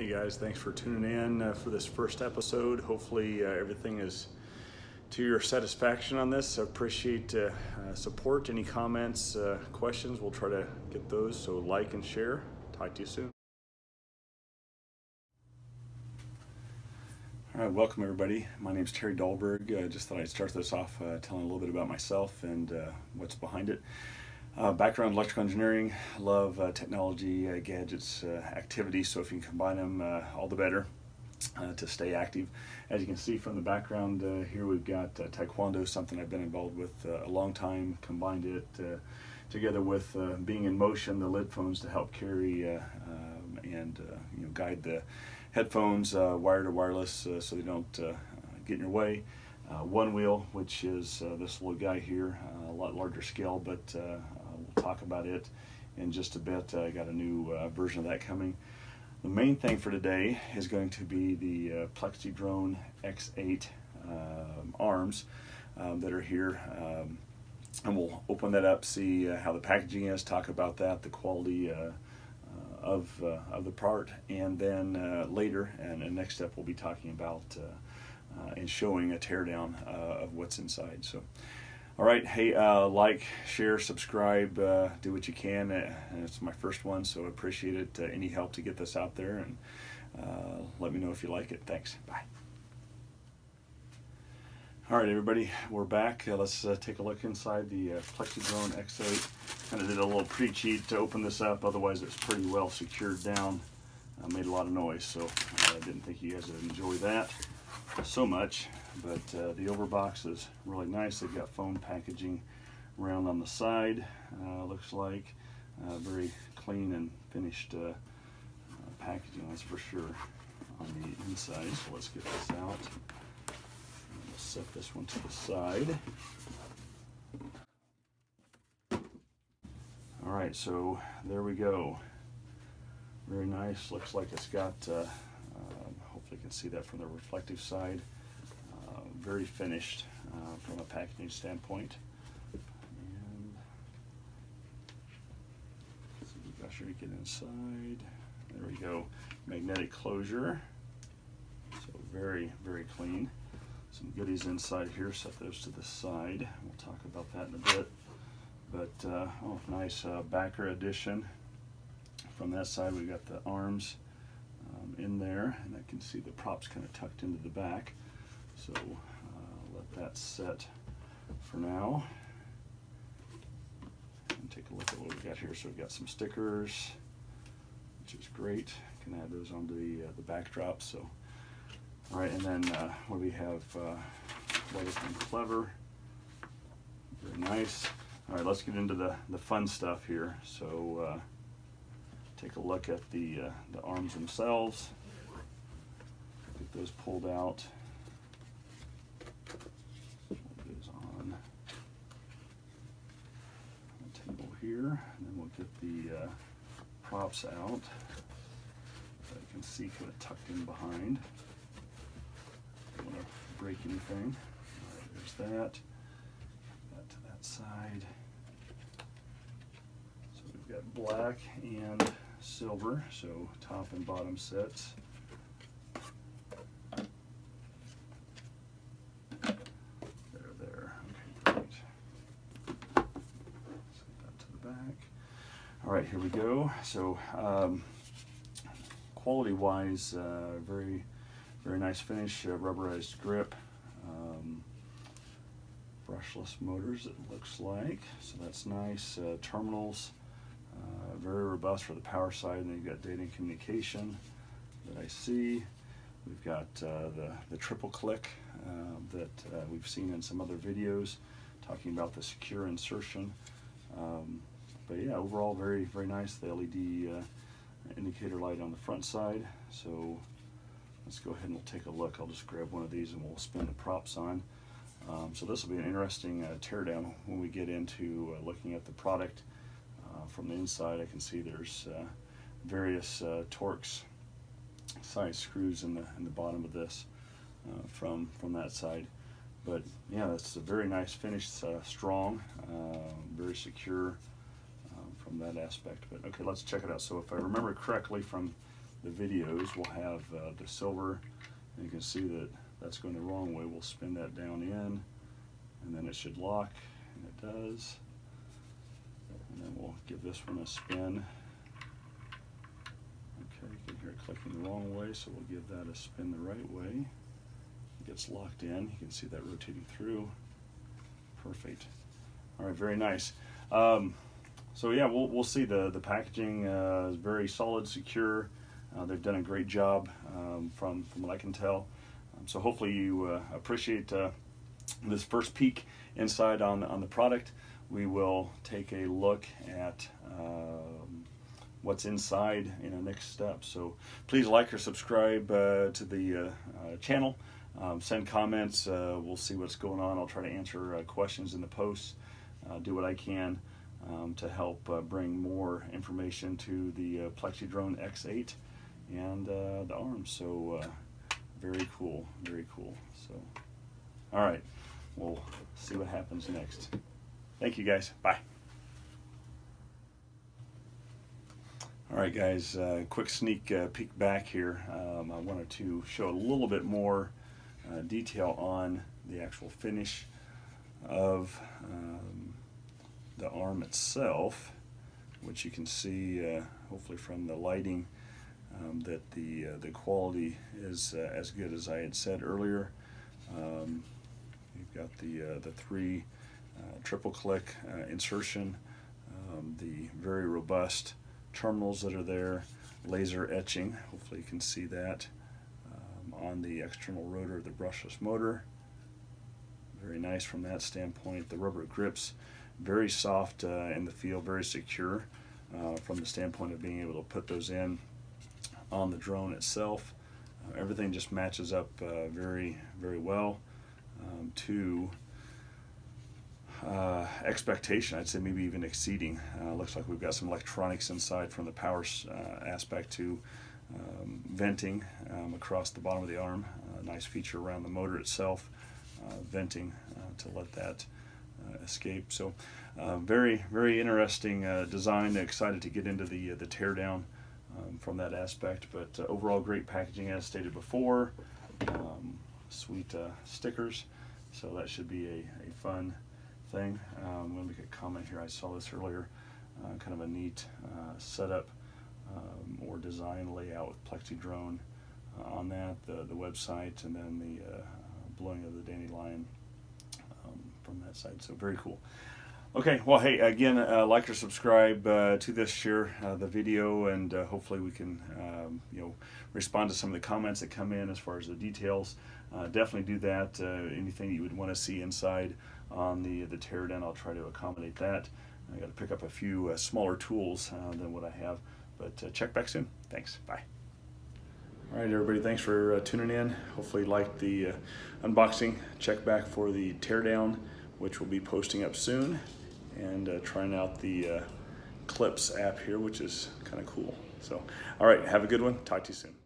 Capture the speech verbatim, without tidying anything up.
Hey guys, thanks for tuning in uh, for this first episode. Hopefully uh, everything is to your satisfaction on this. I appreciate uh, uh, support, any comments, uh, questions. We'll try to get those, so like and share. Talk to you soon. All right, welcome everybody. My name is Terry Dahlberg. I uh, just thought I'd start this off uh, telling a little bit about myself and uh, what's behind it. Uh, background electrical engineering, love uh, technology, uh, gadgets, uh, activities, so if you can combine them, uh, all the better uh, to stay active. As you can see from the background uh, here, we've got uh, Taekwondo, something I've been involved with uh, a long time, combined it uh, together with uh, being in motion, the lid phones to help carry uh, um, and uh, you know, guide the headphones, uh, wired or wireless, uh, so they don't uh, get in your way. Uh, one wheel, which is uh, this little guy here, uh, a lot larger scale, but uh, we'll talk about it in just a bit. I uh, got a new uh, version of that coming. The main thing for today is going to be the uh, PlexiDrone X eight um, arms um, that are here. Um, and we'll open that up, see uh, how the packaging is, talk about that, the quality uh, uh, of, uh, of the part. And then uh, later, and the next step, we'll be talking about uh, uh, and showing a teardown uh, of what's inside. So. All right, hey, uh, like, share, subscribe, uh, do what you can. Uh, it's my first one, so I appreciate it. Uh, any help to get this out there, and uh, let me know if you like it. Thanks, bye. All right, everybody, we're back. Uh, let's uh, take a look inside the uh, PlexiDrone X eight. Kind of did a little pre-cheat to open this up, otherwise it's pretty well secured down. Uh, made a lot of noise, so I uh, didn't think you guys would enjoy that so much, but uh, the overbox is really nice. They've got foam packaging around on the side, uh, looks like uh, very clean and finished uh, uh, packaging, that's for sure, on the inside. So let's get this out. We'll set this one to the side. All right, so there we go. Very nice. Looks like it's got uh, you can see that from the reflective side. Uh, very finished uh, from a packaging standpoint. And so we've got sure to get inside. There we go. Magnetic closure. So very, very clean. Some goodies inside here. Set those to the side. We'll talk about that in a bit. But uh, oh, nice uh, backer addition. From that side, we've got the arms in there, and I can see the props kind of tucked into the back, so uh, let that set for now and take a look at what we've got here. So we've got some stickers, which is great. Can add those onto the, uh, the backdrop. So all right, and then uh, what we have, uh, Leatherman Clever, very nice. All right, let's get into the, the fun stuff here. So uh, take a look at the, uh, the arms themselves. Get those pulled out. Put those on the table here, and then we'll get the uh, props out. So you can see kind of tucked in behind. Don't want to break anything. All right, there's that. That to that side. So we've got black and silver, so top and bottom sets. There, there. Okay, great. Set that to the back. All right, here we go. So, um, quality-wise, uh, very, very nice finish. Uh, rubberized grip, um, brushless motors. It looks like, so that's nice. Uh, terminals. Uh, very robust for the power side, and then you've got data and communication that I see. We've got uh, the, the triple click uh, that uh, we've seen in some other videos talking about the secure insertion. Um, but yeah, overall very, very nice. The L E D uh, indicator light on the front side. So let's go ahead and we'll take a look. I'll just grab one of these and we'll spin the props on. Um, so this will be an interesting uh, teardown when we get into uh, looking at the product. Uh, from the inside, I can see there's uh, various uh, Torx size screws in the in the bottom of this uh, from from that side. But yeah, that's a very nice finish. It's uh, strong, uh, very secure um, from that aspect. But okay, let's check it out. So if I remember correctly from the videos, we'll have uh, the silver, and you can see that that's going the wrong way. We'll spin that down in, and then it should lock, and it does. And then we'll give this one a spin. Okay, you can hear it clicking the wrong way, so we'll give that a spin the right way. It gets locked in. You can see that rotating through. Perfect. All right, very nice. Um, so yeah, we'll, we'll see the, the packaging uh, is very solid, secure. Uh, they've done a great job um, from, from what I can tell. Um, so hopefully you uh, appreciate uh, this first peek inside on, on the product. We will take a look at um, what's inside in our next step. So please like or subscribe uh, to the uh, uh, channel. Um, send comments. Uh, we'll see what's going on. I'll try to answer uh, questions in the posts. Uh, do what I can um, to help uh, bring more information to the uh, PlexiDrone X eight and uh, the arm. So uh, very cool, very cool. So, all right, we'll see what happens next. Thank you guys. Bye. All right, guys. Uh, quick sneak uh, peek back here. Um, I wanted to show a little bit more uh, detail on the actual finish of um, the arm itself, which you can see uh, hopefully from the lighting um, that the uh, the quality is uh, as good as I had said earlier. Um, you've got the uh, the three uh, triple click uh, insertion, um, the very robust terminals that are there, laser etching, hopefully you can see that um, on the external rotor of the brushless motor. Very nice from that standpoint. The rubber grips, very soft uh, in the feel, very secure uh, from the standpoint of being able to put those in on the drone itself. Uh, everything just matches up uh, very, very well um, to uh, expectation. I'd say maybe even exceeding. Uh, looks like we've got some electronics inside from the power uh, aspect to um, venting um, across the bottom of the arm. Uh, nice feature around the motor itself. Uh, venting uh, to let that uh, escape. So uh, very, very interesting uh, design. Excited to get into the, uh, the teardown um, from that aspect, but uh, overall great packaging as stated before. Um, sweet uh, stickers, so that should be a, a fun thing. Um, I'm going to make a comment here. I saw this earlier, uh, kind of a neat uh, setup um, or design layout with PlexiDrone uh, on that, the, the website, and then the uh, blowing of the dandelion um, from that side. So very cool. Okay, well, hey, again, uh, like or subscribe uh, to this, share uh, the video, and uh, hopefully we can um, you know, respond to some of the comments that come in as far as the details. Uh, definitely do that. Uh, anything you would want to see inside on the the teardown, I'll try to accommodate that. I got to pick up a few uh, smaller tools uh, than what I have, but uh, check back soon. Thanks. Bye. All right, everybody, thanks for uh, tuning in. Hopefully you liked the uh, unboxing. Check back for the teardown, which we'll be posting up soon, and uh, trying out the uh, Clips app here, which is kind of cool. So, all right, have a good one. Talk to you soon.